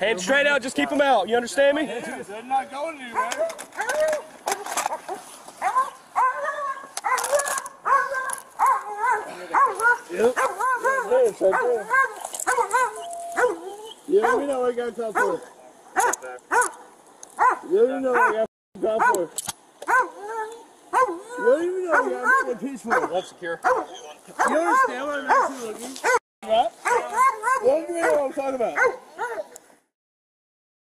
Head straight out, just keep them out. You understand me? They're not going anywhere. Yep. Yeah, we know I got top four. You don't even know I got top four. You don't even know I got a piece for it. Wolf secure. You understand what I'm actually looking? Right? What do you know what I'm talking about?